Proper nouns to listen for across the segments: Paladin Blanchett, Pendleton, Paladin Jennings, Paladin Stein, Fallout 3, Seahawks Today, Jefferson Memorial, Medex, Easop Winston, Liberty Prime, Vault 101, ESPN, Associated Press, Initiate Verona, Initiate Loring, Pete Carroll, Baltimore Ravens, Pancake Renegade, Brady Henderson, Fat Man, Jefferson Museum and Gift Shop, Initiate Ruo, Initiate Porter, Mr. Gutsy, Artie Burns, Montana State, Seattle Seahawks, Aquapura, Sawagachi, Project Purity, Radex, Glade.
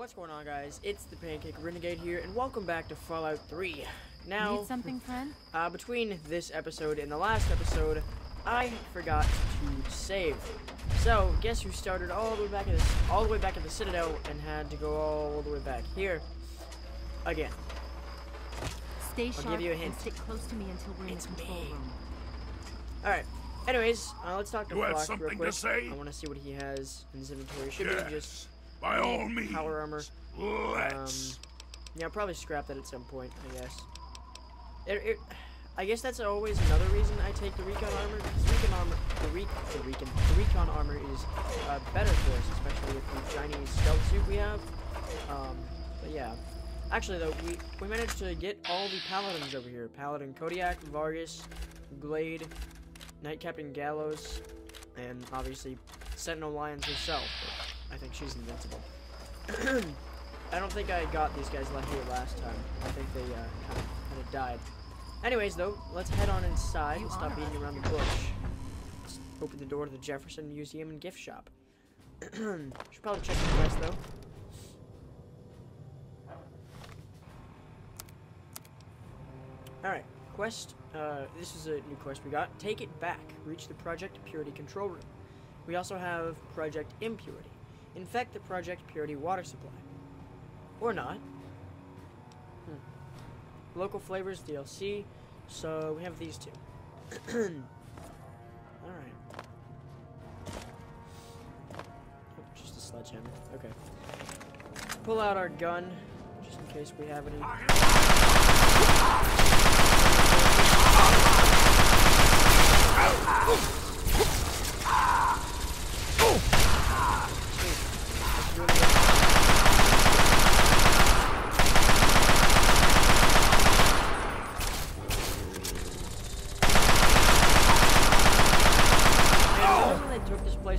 What's going on, guys? It's the Pancake Renegade here, and welcome back to Fallout 3. Now, need something, friend? Between this episode and the last episode, I forgot to save. So, guess who started all the way back at the Citadel and had to go all the way back here again? Stay sharp. I'll give you a hint. Stick close to me until we're in the control room. All right. Anyways, let's talk to Fox real quick. I want to see what he has in his inventory. Should be just by all means, power armor. Yeah, I'll probably scrap that at some point, I guess. I guess that's always another reason I take the recon armor, because the recon armor is better for us, especially with the shiny stealth suit we have. But yeah. Actually though, we managed to get all the paladins over here. Paladin Kodiak, Vargas, Glade, Nightcaptain Gallows, and obviously Sentinel Lyons herself. I think she's invincible. I don't think I got these guys left here last time. I think they kind of died. Anyways, though, let's head on inside and stop beating around the bush. Let's open the door to the Jefferson Museum and Gift Shop. Should probably check the quest, though. Alright, quest. This is a new quest we got. Take it back. Reach the Project Purity control room. We also have Project Impurity. Infect the Project Purity water supply. Or not. Local flavors, DLC. So we have these two. Alright. Oh, just a sledgehammer. Okay. Pull out our gun, just in case we have any.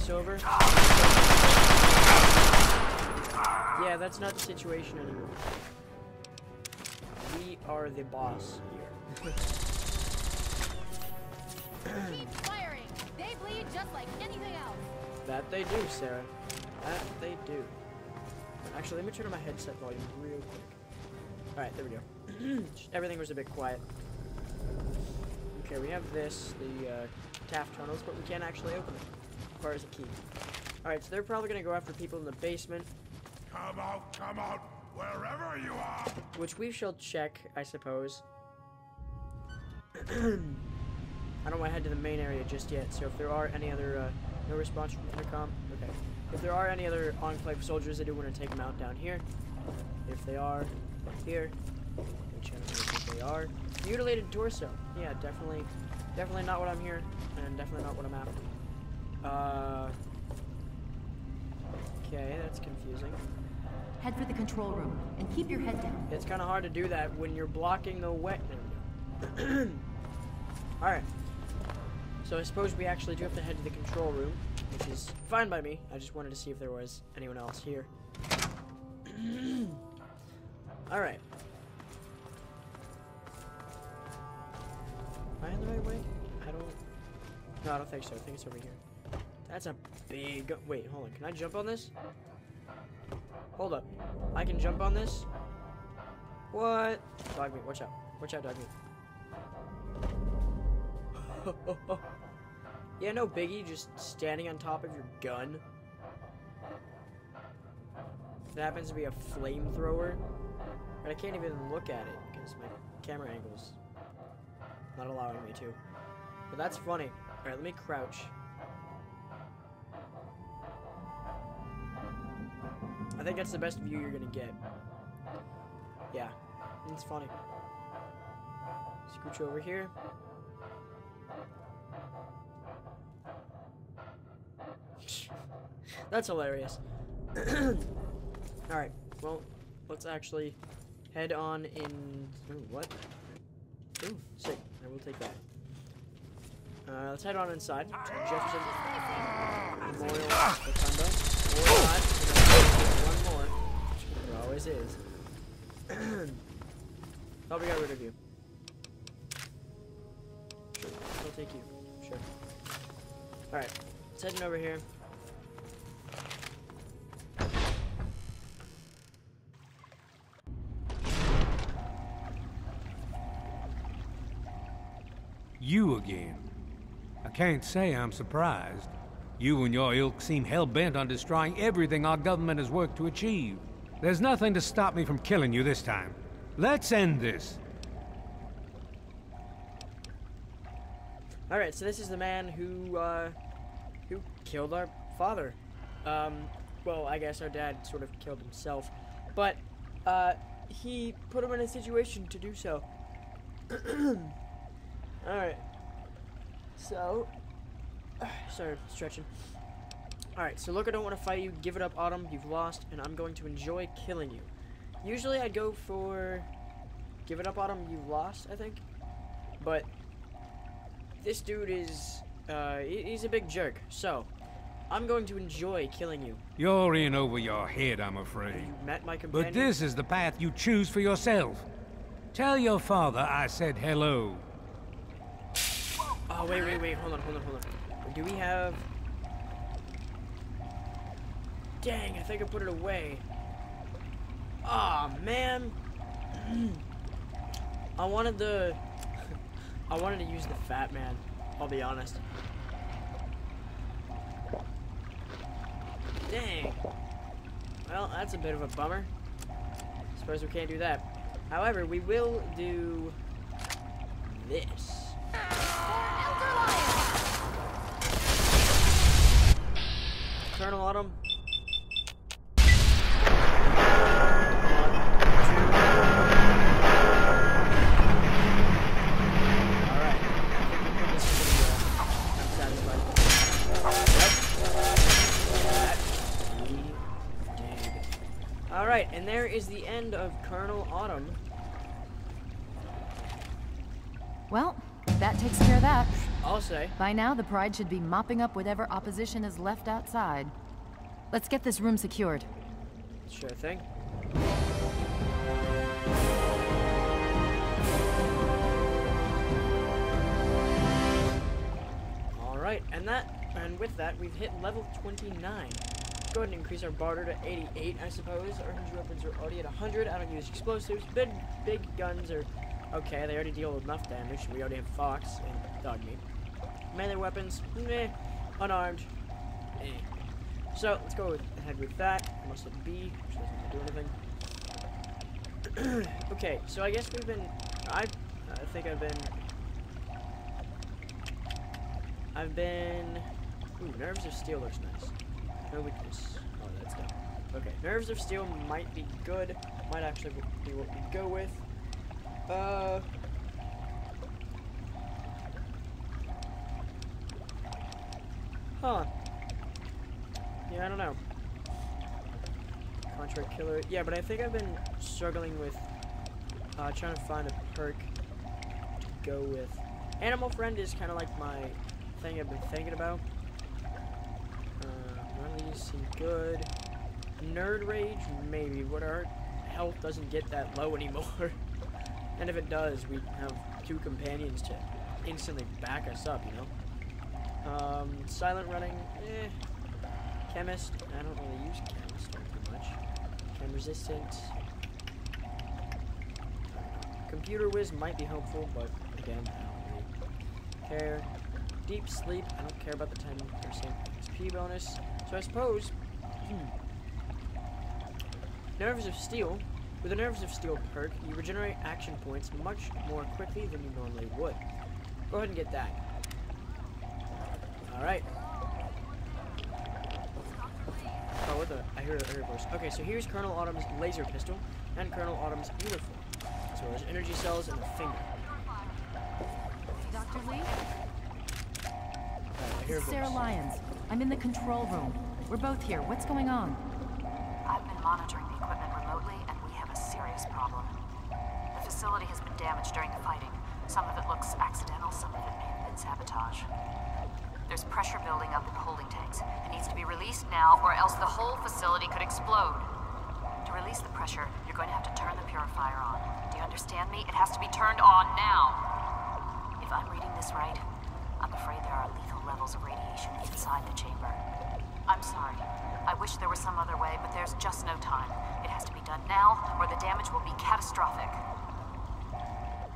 Over. Yeah, that's not the situation anymore. We are the boss here. Keep firing. They bleed just like anything else. That they do, Sarah. That they do. Actually, let me turn on my headset volume real quick. Alright, there we go. Everything was a bit quiet. Okay, we have this, the Taft tunnels, but we can't actually open them. Far as a key. Alright, so they're probably gonna go after people in the basement. Come out, wherever you are! Which we shall check, I suppose. I don't want to head to the main area just yet, so if there are any other, no response from the intercom? Okay. If there are any other Enclave soldiers, I do want to take them out down here. If they are, here. Which I don't think they are. Mutilated torso. Yeah, definitely not what I'm here, and definitely not what I'm after. Okay, that's confusing. Head for the control room and keep your head down. It's kind of hard to do that when you're blocking the wet. Alright. So I suppose we actually do have to head to the control room, which is fine by me. I just wanted to see if there was anyone else here. Alright. Am I on the right way? No, I don't think so. I think it's over here. That's a big... Wait, hold on. Can I jump on this? Hold up. I can jump on this? What? Dog meat. Watch out. Watch out, dog meat. Yeah, no biggie. Just standing on top of your gun. That happens to be a flamethrower. But I can't even look at it because my camera angle's not allowing me to. But that's funny. Alright, let me crouch. I think that's the best view you're gonna get. Yeah, it's funny. Scooch over here. That's hilarious. Alright, well, let's actually head on in... Ooh, what? Ooh, sick. I will take that. Let's head on inside to Jefferson Memorial Rotunda. Or not, one more. There always is. Thought we got rid of you. Sure, I'll take you. Sure. Alright, let's head over here. You again. I can't say I'm surprised. You and your ilk seem hell-bent on destroying everything our government has worked to achieve. There's nothing to stop me from killing you this time. Let's end this. Alright, so this is the man who killed our father. Well, I guess our dad sort of killed himself. But, he put him in a situation to do so. Alright. So... Sorry, stretching. Alright, so look, I don't want to fight you. Give it up, Autumn. You've lost, and I'm going to enjoy killing you. Usually I'd go for... Give it up, Autumn. You've lost, I think. But... This dude is... he's a big jerk, so... I'm going to enjoy killing you. You're in over your head, I'm afraid. You met my companion. But this is the path you choose for yourself. Tell your father I said hello. Oh, wait. Hold on. Do we have... Dang, I think I put it away. Aw, man. I wanted to use the Fat Man, I'll be honest. Dang. Well, that's a bit of a bummer. Suppose we can't do that. However, we will do this. Colonel Autumn. 1, 2. Alright. I think we put this in the I'm satisfied. Yep. Alright, and there is the end of Colonel Autumn. Well, that takes care of that. I'll say. By now, the Pride should be mopping up whatever opposition is left outside. Let's get this room secured. Sure thing. Alright, and with that, we've hit level 29. Go ahead and increase our barter to 88, I suppose. Our hinge weapons are already at 100. I don't use explosives. Big guns are okay. They already deal with enough damage. We already have Fox and Dog Meat. Melee weapons, meh. Unarmed, eh. So let's go ahead with that. Must have B, which doesn't do anything. Okay, so I guess we've been. I think I've been. Ooh, Nerves of Steel looks nice. No weakness. Oh, that's dumb. Okay, Nerves of Steel might be good. Might actually be what we go with. Huh. Yeah, I don't know. Contract Killer. Yeah, but I think I've been struggling with trying to find a perk to go with. Animal Friend is kind of like my thing I've been thinking about. Seem good. Nerd Rage, maybe. But our health doesn't get that low anymore. And if it does, we have two companions to instantly back us up, you know? Silent Running, eh. Chemist, I don't really use Chemist too much. Chem Resistant. Computer Whiz might be helpful, but again, I don't really care. Deep Sleep, I don't care about the 10% XP bonus. So I suppose, Nerves of Steel, with the Nerves of Steel perk, you regenerate action points much more quickly than you normally would. Go ahead and get that. Alright. Oh, what the? I heard a voice. Okay, so here's Colonel Autumn's laser pistol and Colonel Autumn's uniform. So there's energy cells and a finger. Dr. Lee? I hear a voice. Sarah Lyons. I'm in the control room. We're both here. What's going on? I've been monitoring the equipment remotely, and we have a serious problem. The facility has been damaged during the fighting. Some of it looks accidental, some of it may have been sabotage. There's pressure building up in the holding tanks. It needs to be released now, or else the whole facility could explode. To release the pressure, you're going to have to turn the purifier on. Do you understand me? It has to be turned on now. If I'm reading this right, I'm afraid there are lethal levels of radiation inside the chamber. I'm sorry. I wish there was some other way, but there's just no time. It has to be done now, or the damage will be catastrophic.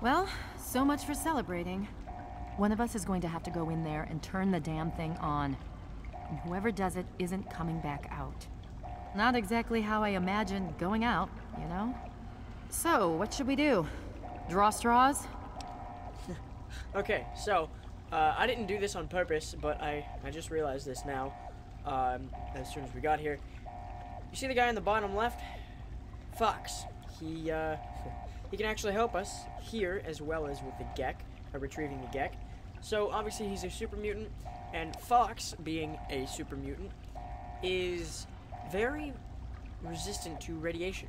Well, so much for celebrating. One of us is going to have to go in there and turn the damn thing on. And whoever does it isn't coming back out. Not exactly how I imagined going out, you know? So, what should we do? Draw straws? Okay, so, I didn't do this on purpose, but I just realized this now, as soon as we got here. You see the guy in the bottom left? Fox. He can actually help us here, as well as with the GECK, retrieving the GECK. So, obviously, he's a super mutant, and Fox, being a super mutant, is very resistant to radiation.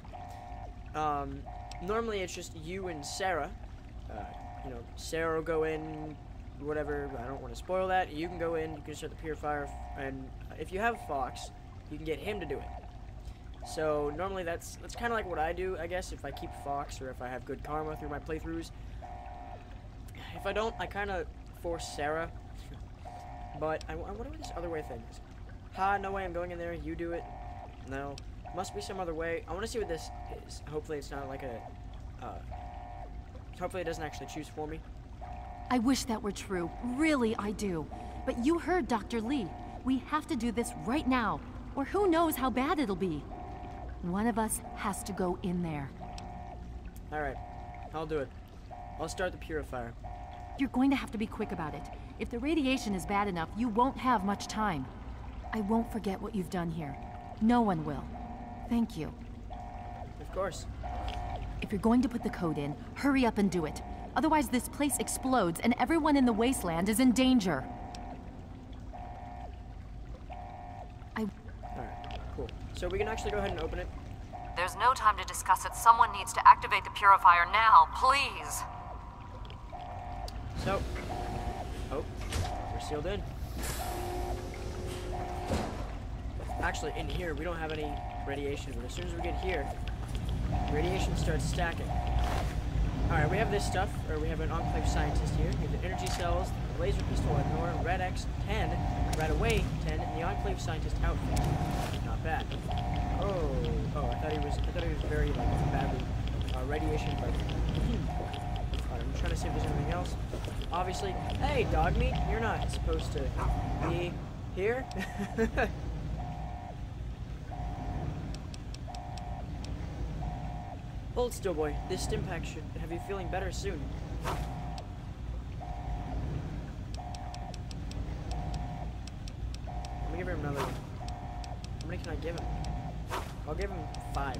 Normally, it's just you and Sarah. You know, Sarah will go in, whatever, I don't want to spoil that. You can go in, you can start the purifier, and if you have Fox, you can get him to do it. So, normally, that's kind of like what I do, I guess, if I keep Fox, or if I have good karma through my playthroughs. If I don't, I kind of force Sarah. But I wonder what this other way thing is. Ha, no way I'm going in there. You do it. No. Must be some other way. I want to see what this is. Hopefully it's not like a... hopefully it doesn't actually choose for me. I wish that were true. Really, I do. But you heard Dr. Lee. We have to do this right now. Or who knows how bad it'll be. One of us has to go in there. Alright. I'll do it. I'll start the purifier. You're going to have to be quick about it. If the radiation is bad enough, you won't have much time. I won't forget what you've done here. No one will. Thank you. Of course. If you're going to put the code in, hurry up and do it. Otherwise this place explodes and everyone in the wasteland is in danger. Alright, cool. So we can actually go ahead and open it. There's no time to discuss it. Someone needs to activate the purifier now, please. So, oh, we're sealed in. Actually, in here, we don't have any radiation, but as soon as we get here, radiation starts stacking. Alright, we have this stuff, or we have an Enclave scientist here. We have the energy cells, the laser pistol at Nora, Red X 10, Red Away 10, and the Enclave scientist outfit. Not bad. Oh, I thought he was very, like, badly radiation broken. Trying to see if there's anything else. Obviously, hey, dog meat, you're not supposed to be here. Hold still, boy. This stim pack should have you feeling better soon. Let me give him another one. How many can I give him? I'll give him 5.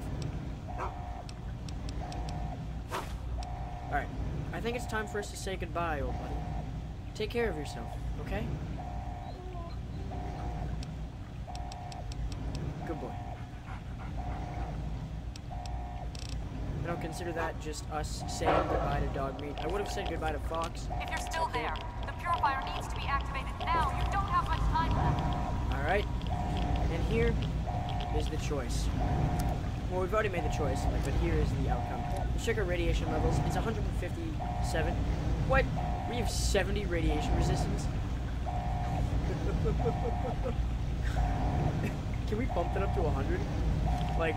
Alright. I think it's time for us to say goodbye, old buddy. Take care of yourself, okay? Good boy. I don't consider that just us saying goodbye to dog meat. I would have said goodbye to Fox. If you're still there, the purifier needs to be activated now. You don't have much time left. Alright. And here is the choice. Well, we've already made the choice, but here is the outcome. The sugar radiation levels, it's 157. What? We have 70 radiation resistance? Can we bump that up to 100? Like,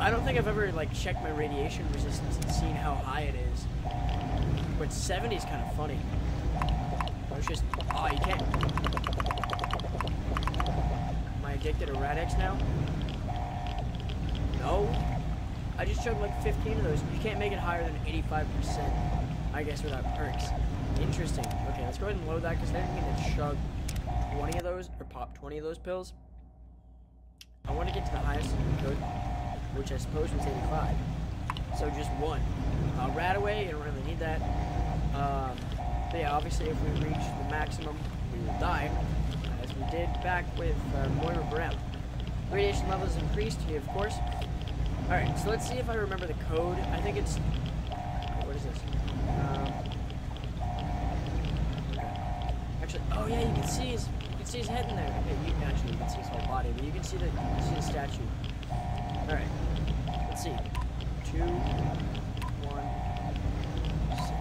I don't think I've ever, checked my radiation resistance and seen how high it is. But 70 is kind of funny. It's just, oh, you can't. Am I addicted to Radex now? No, I just chugged like 15 of those. You can't make it higher than 85%, I guess, without perks. Interesting. Okay, let's go ahead and load that, because then we need to chug 20 of those, or pop 20 of those pills. I want to get to the highest code, which I suppose was 85. So just one. Right away, you don't really need that. But yeah, obviously if we reach the maximum, we will die, as we did back with Moira Brown. Radiation levels increased here, of course. Alright, so let's see if I remember the code. I think it's... what is this? Actually, oh yeah, you can see his head in there. Okay, you can see his whole body, but you can see the statue. Alright, let's see. 2, 1, 6.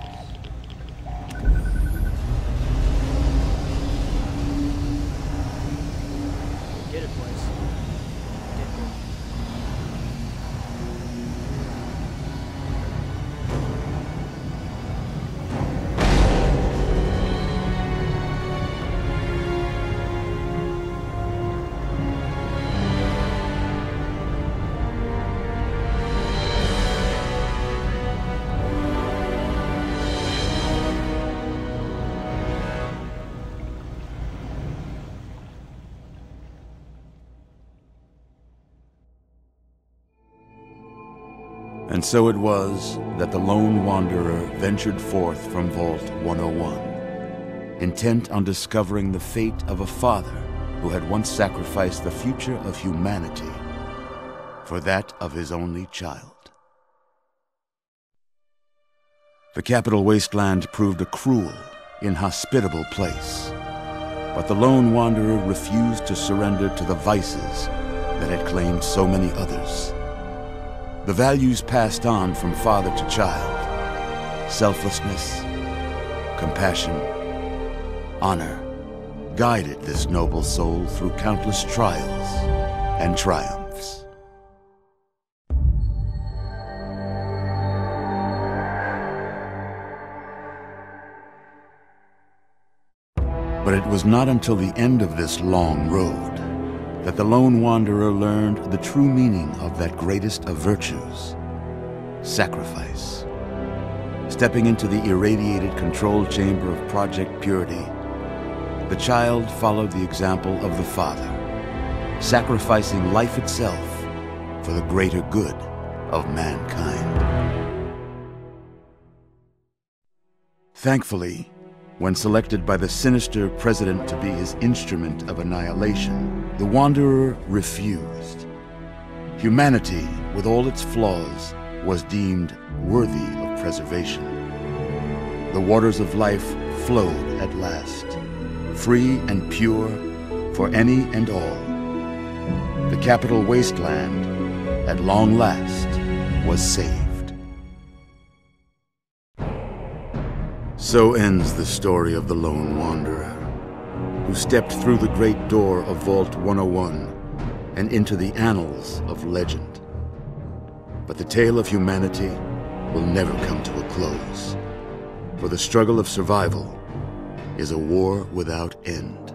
And so it was that the Lone Wanderer ventured forth from Vault 101, intent on discovering the fate of a father who had once sacrificed the future of humanity for that of his only child. The Capital Wasteland proved a cruel, inhospitable place, but the Lone Wanderer refused to surrender to the vices that had claimed so many others. The values passed on from father to child, selflessness, compassion, honor, guided this noble soul through countless trials and triumphs. But it was not until the end of this long road that the Lone Wanderer learned the true meaning of that greatest of virtues, sacrifice. Stepping into the irradiated control chamber of Project Purity, the child followed the example of the father, sacrificing life itself for the greater good of mankind. Thankfully, when selected by the sinister president to be his instrument of annihilation, the Wanderer refused. Humanity, with all its flaws, was deemed worthy of preservation. The waters of life flowed at last, free and pure for any and all. The Capital Wasteland, at long last, was saved. So ends the story of the Lone Wanderer, who stepped through the great door of Vault 101 and into the annals of legend. But the tale of humanity will never come to a close, for the struggle of survival is a war without end.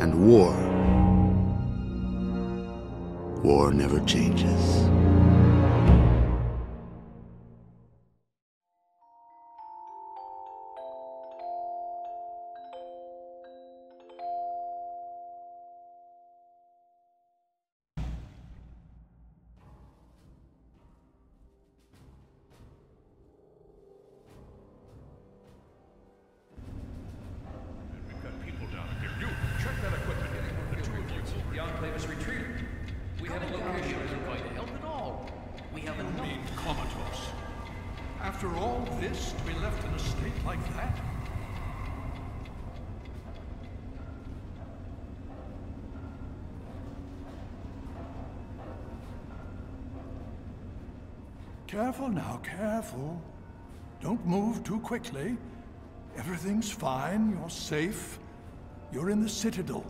And war never changes. Careful now, careful. Don't move too quickly. Everything's fine, you're safe. You're in the Citadel.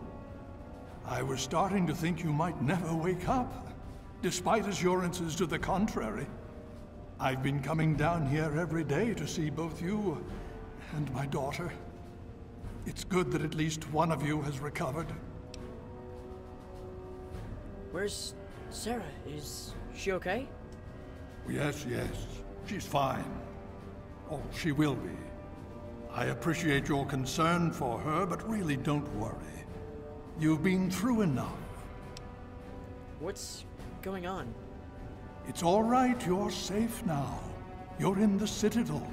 I was starting to think you might never wake up, despite assurances to the contrary. I've been coming down here every day to see both you and my daughter. It's good that at least one of you has recovered. Where's Sarah? Is she okay? Yes, yes. She's fine. Oh, she will be. I appreciate your concern for her, but really don't worry. You've been through enough. What's going on? It's all right. You're safe now. You're in the Citadel.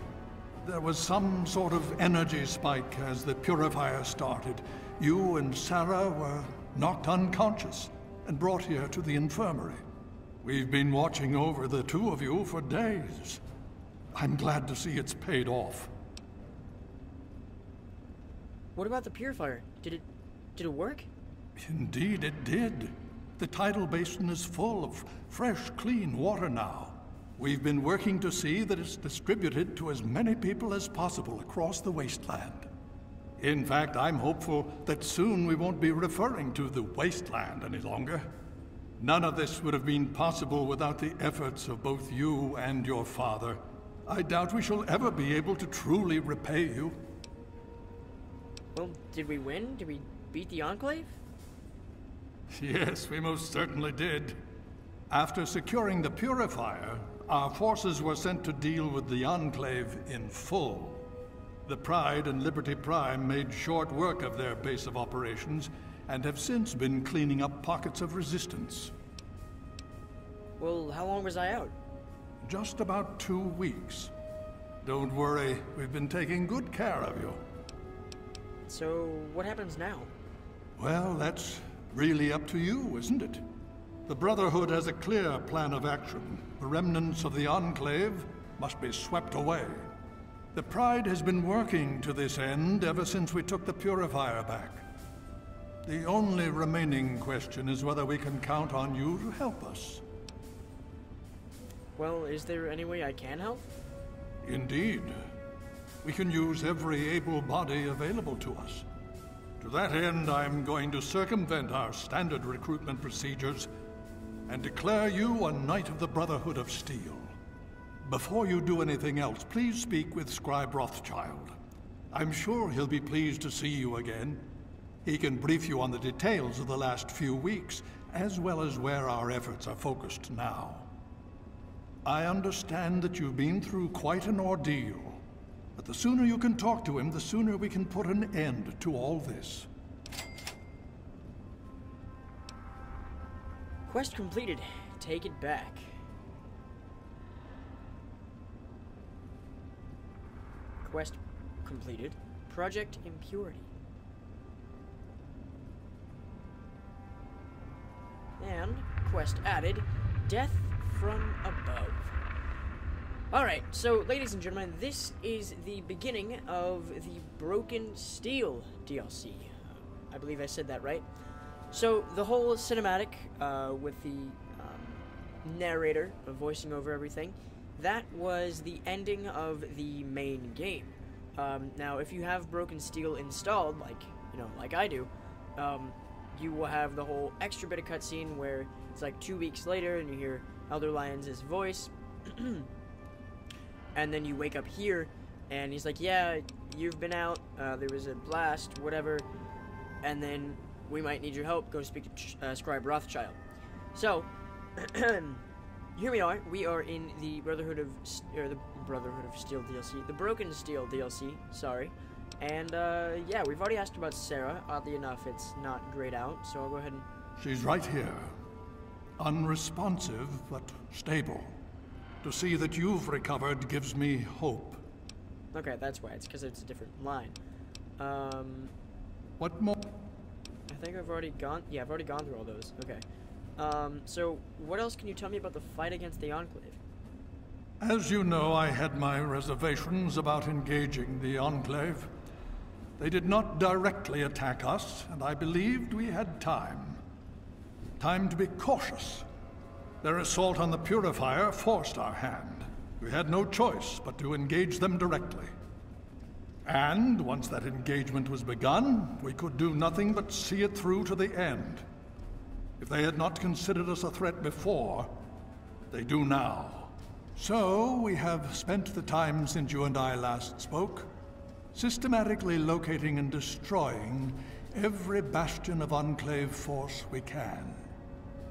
There was some sort of energy spike as the purifier started. You and Sarah were knocked unconscious and brought here to the infirmary. We've been watching over the two of you for days. I'm glad to see it's paid off. What about the purifier? Did it work? Indeed it did. The tidal basin is full of fresh, clean water now. We've been working to see that it's distributed to as many people as possible across the wasteland. In fact, I'm hopeful that soon we won't be referring to the wasteland any longer. None of this would have been possible without the efforts of both you and your father. I doubt we shall ever be able to truly repay you. Well, did we win? Did we beat the Enclave? Yes, we most certainly did. After securing the purifier, our forces were sent to deal with the Enclave in full. The Pride and Liberty Prime made short work of their base of operations, and have since been cleaning up pockets of resistance. Well, how long was I out? Just about 2 weeks. Don't worry, we've been taking good care of you. So, what happens now? Well, that's really up to you, isn't it? The Brotherhood has a clear plan of action. The remnants of the Enclave must be swept away. The Pride has been working to this end ever since we took the Purifier back. The only remaining question is whether we can count on you to help us. Well, is there any way I can help? Indeed. We can use every able body available to us. To that end, I'm going to circumvent our standard recruitment procedures and declare you a Knight of the Brotherhood of Steel. Before you do anything else, please speak with Scribe Rothschild. I'm sure he'll be pleased to see you again. He can brief you on the details of the last few weeks, as well as where our efforts are focused now. I understand that you've been through quite an ordeal, but the sooner you can talk to him, the sooner we can put an end to all this. Quest completed. Take it back. Quest completed. Project Impurity. And quest added. Death from above. Alright, so ladies and gentlemen, this is the beginning of the Broken Steel DLC. I believe I said that right. So the whole cinematic with the narrator voicing over everything, that was the ending of the main game. Now if you have Broken Steel installed, like I do, you will have the whole extra bit of cutscene where it's like 2 weeks later and you hear Elder Lyons' voice, and then you wake up here, and he's like, yeah, you've been out, there was a blast, whatever, and then we might need your help, go speak to Scribe Rothschild. So, here we are in the Broken Steel DLC, sorry, and yeah, we've already asked about Sarah. Oddly enough, it's not grayed out, so I'll go ahead and... She's right here. Unresponsive, but stable. To see that you've recovered gives me hope. Okay, that's why. It's because it's a different line. What more? I think I've already gone... Yeah, I've already gone through all those. Okay. So, what else can you tell me about the fight against the Enclave? As you know, I had my reservations about engaging the Enclave. They did not directly attack us, and I believed we had time. Time to be cautious. Their assault on the Purifier forced our hand. We had no choice but to engage them directly. And once that engagement was begun, we could do nothing but see it through to the end. If they had not considered us a threat before, they do now. So we have spent the time since you and I last spoke, systematically locating and destroying every bastion of Enclave force we can.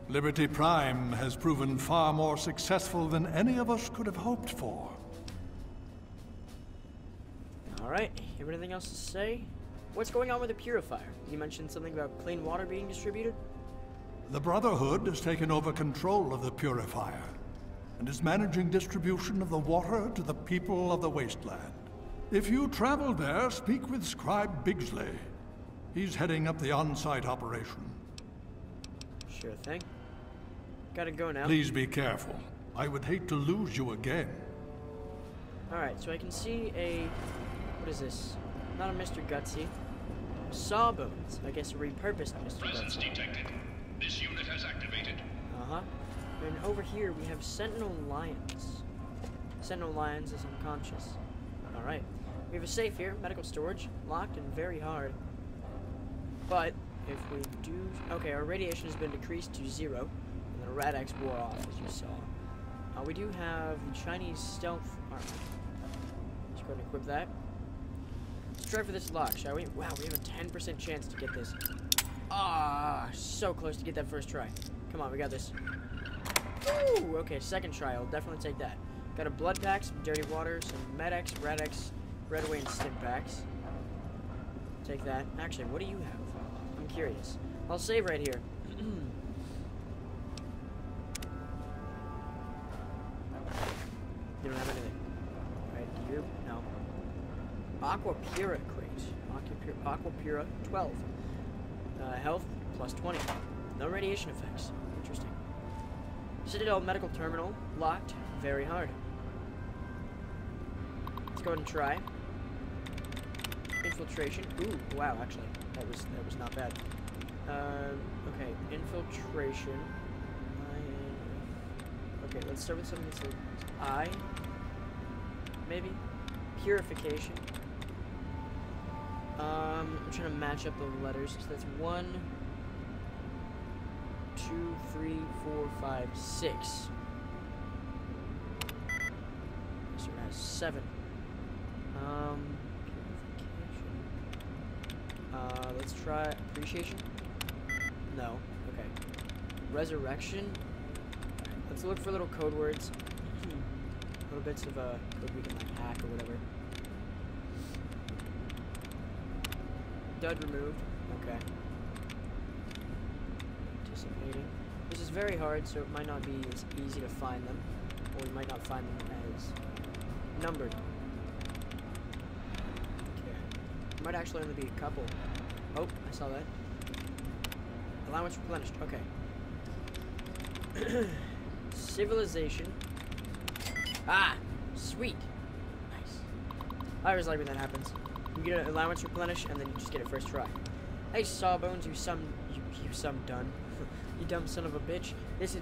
Liberty Prime has proven far more successful than any of us could have hoped for. Alright, you have anything else to say? What's going on with the Purifier? You mentioned something about clean water being distributed? The Brotherhood has taken over control of the Purifier, and is managing distribution of the water to the people of the Wasteland. If you travel there, speak with Scribe Bigsley. He's heading up the on-site operation. Sure thing. Gotta go now. Please be careful. I would hate to lose you again. Alright, so I can see a... What is this? Not a Mr. Gutsy. Sawbones. I guess a repurposed Mr. Gutsy. Presence detected. This unit has activated. Uh-huh. And over here we have Sentinel Lyons. Sentinel Lyons is unconscious. Alright. We have a safe here. Medical storage. Locked and very hard. But, if we do... Okay, our radiation has been decreased to 0, and the Radax wore off, as you saw. We do have the Chinese Stealth Armor. Let's go ahead and equip that. Let's try for this lock, shall we? Wow, we have a 10% chance to get this. Ah, so close to get that first try. Come on, we got this. Ooh, okay, second try, I'll definitely take that. Got a Blood Pack, some Dirty Water, some Medex, Radax, Redway, and Stim Packs. Take that. Actually, what do you have? I'm curious. I'll save right here. Aquapura crate. Aquapura 12. Health plus 20. No radiation effects. Interesting. Citadel medical terminal. Locked. Very hard. Let's go ahead and try. Infiltration. Ooh, wow, actually. That was not bad. Okay, infiltration. Okay, let's start with something that's like I. Maybe. Purification. I'm trying to match up the letters. So that's 1, 2, 3, 4, 5, 6. So it has 7. Purification. Let's try appreciation. No. Okay. Resurrection. Let's look for little code words. Little bits of code we can like hack or whatever. Dud removed. Okay. Anticipating. This is very hard, so it might not be as easy to find them. Or we might not find them as numbered. Okay. There might actually only be a couple. Oh, I saw that. Allowance replenished. Okay. Civilization. Ah! Sweet! Nice. I always like when that happens. You get an allowance replenish, and then you just get it first try. Hey, Sawbones, you some done. You dumb son of a bitch. This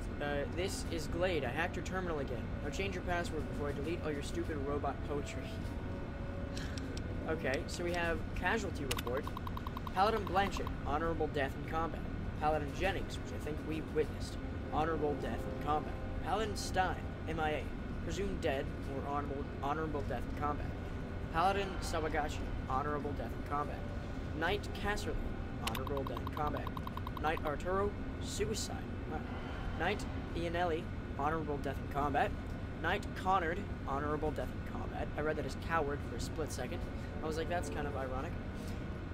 is Glade. I hacked your terminal again. Now change your password before I delete all your stupid robot poetry. Okay, so we have casualty report. Paladin Blanchett, honorable death in combat. Paladin Jennings, which I think we witnessed, honorable death in combat. Paladin Stein, MIA, presumed dead or honorable death in combat. Paladin Sawagachi, honorable death in combat. Knight Casserly, honorable death in combat. Knight Arturo, suicide. Knight Ianelli, honorable death in combat. Knight Connard, honorable death in combat. I read that as coward for a split second. I was like, that's kind of ironic.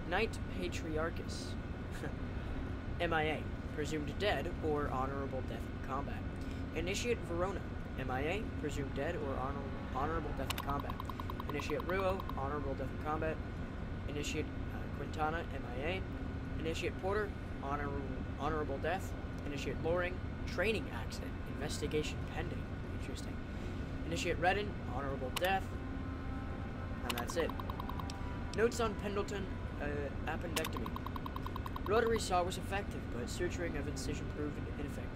Knight Patriarchus, MIA, presumed dead or honorable death in combat. Initiate Verona, MIA, presumed dead or honorable death in combat. Initiate Ruo, honorable death in combat. Initiate Quintana, MIA. Initiate Porter, honorable death. Initiate Loring, training accident, investigation pending. Interesting. Initiate Redden, honorable death. And that's it. Notes on Pendleton, appendectomy. Rotary saw was effective, but suturing of incision proved ineffective.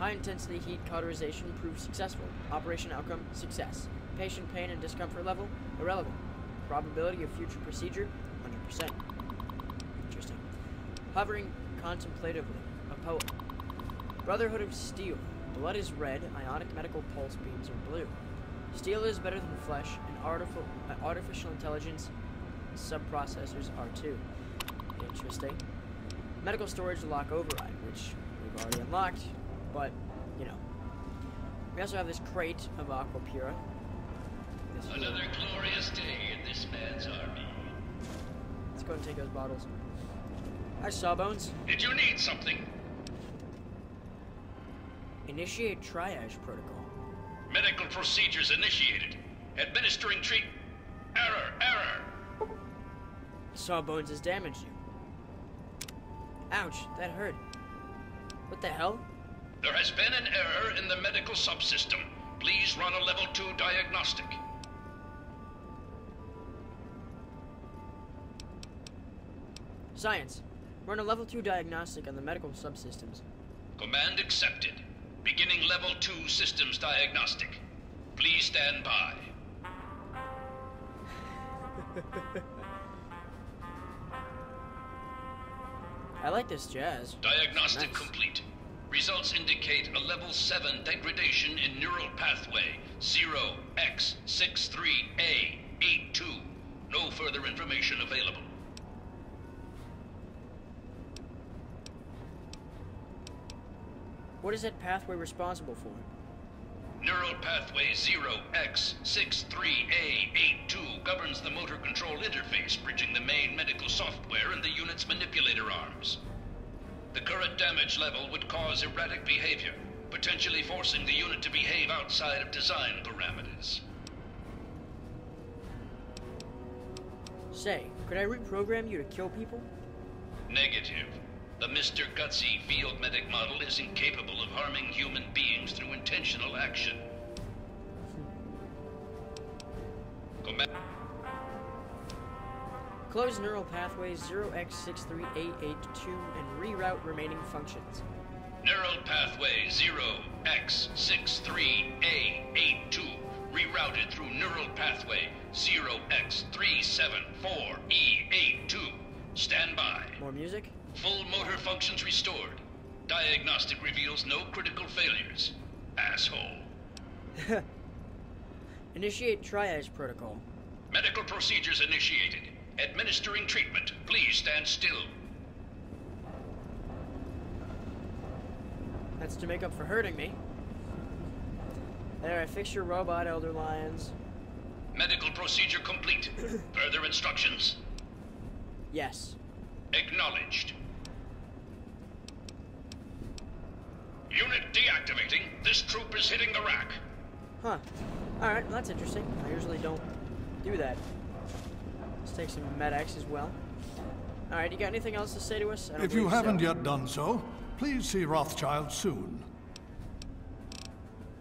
High intensity heat cauterization proved successful. Operation outcome, success. Patient pain and discomfort level, irrelevant. Probability of future procedure, 100%. Interesting. Hovering contemplatively, a poet. Brotherhood of Steel. Blood is red, ionic medical pulse beams are blue. Steel is better than flesh, and artificial intelligence subprocessors are too. Interesting. Medical storage lock override, which we've already unlocked. But, you know. We also have this crate of Aquapura. Another glorious day in this man's army. Let's go and take those bottles. Hi, Sawbones. Did you need something? Initiate triage protocol. Medical procedures initiated. Administering treat... Error, error! Sawbones has damaged you. Ouch, that hurt. What the hell? There has been an error in the medical subsystem. Please run a level 2 diagnostic. Science. Run a level 2 diagnostic on the medical subsystems. Command accepted. Beginning level 2 systems diagnostic. Please stand by. I like this jazz. Diagnostic complete. Results indicate a level 7 degradation in neural pathway 0x63A82. No further information available. What is that pathway responsible for? Neural pathway 0x63A82 governs the motor control interface, bridging the main medical software and the unit's manipulator arms. The current damage level would cause erratic behavior, potentially forcing the unit to behave outside of design parameters. Say, could I reprogram you to kill people? Negative. The Mr. Gutsy field medic model is incapable of harming human beings through intentional action. Close neural pathways 0x63882 and reroute remaining functions. Neural pathway 0x63A82 rerouted through neural pathway 0x374E82. Stand by. More music? Full motor functions restored. Diagnostic reveals no critical failures. Asshole. Initiate triage protocol. Medical procedures initiated. Administering treatment. Please stand still. That's to make up for hurting me. There, I fixed your robot, Elder Lyons. Medical procedure complete. Further instructions? Yes. Acknowledged. Unit deactivating. This troop is hitting the rack. Huh. Alright, well, that's interesting. I usually don't do that. Let's take some medics as well. Alright, you got anything else to say to us? If you haven't yet done so, please see Rothschild soon.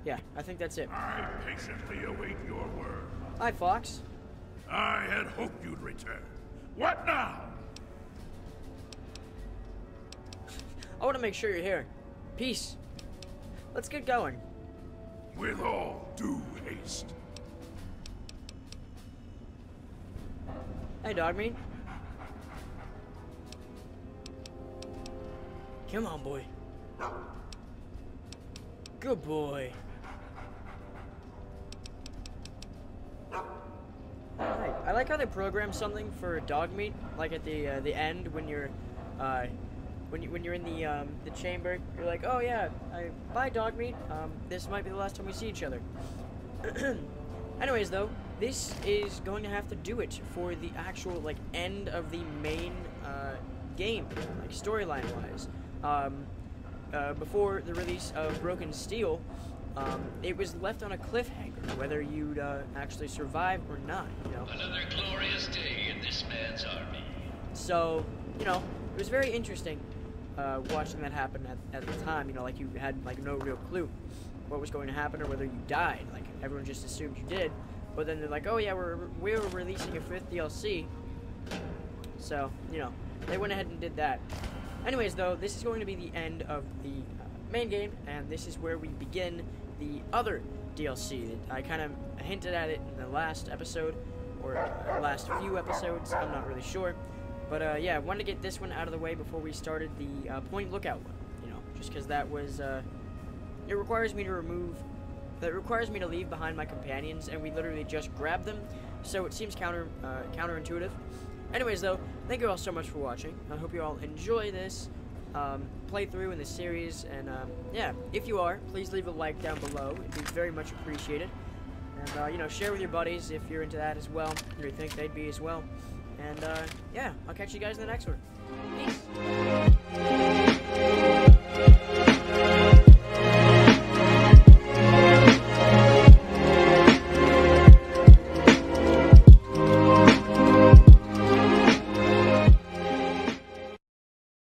Yeah, I think that's it. I patiently await your word. Hi, Fox. I had hoped you'd return. What now? I want to make sure you're here. Peace. Let's get going. With all due haste. Hey, Dog Meat. Come on, boy. Good boy. Right. I like how they program something for Dog Meat, like at the end when you're when you're in the chamber. You're like, oh yeah, bye Dog Meat. This might be the last time we see each other. Anyways, though, this is going to have to do it for the actual like end of the main game, like storyline wise. Before the release of Broken Steel, it was left on a cliffhanger whether you'd actually survive or not. You know. Another glorious day in this man's army. So, you know, it was very interesting watching that happen at the time. You know, like you had like no real clue what was going to happen or whether you died. Like everyone just assumed you did, but then they're like, oh yeah, we're releasing a 5th DLC. So, you know, they went ahead and did that. Anyways, though, this is going to be the end of the main game, and this is where we begin the other DLC. I kind of hinted at it in the last episode, or last few episodes, I'm not really sure. But, yeah, I wanted to get this one out of the way before we started the Point Lookout one, you know, just because that was, it requires me to leave behind my companions, and we literally just grabbed them, so it seems counterintuitive. Anyways, though, thank you all so much for watching. I hope you all enjoy this playthrough in this series. And, yeah, if you are, please leave a like down below. It'd be very much appreciated. And, you know, share with your buddies if you're into that as well, or you think they'd be as well. And, yeah, I'll catch you guys in the next one. Peace.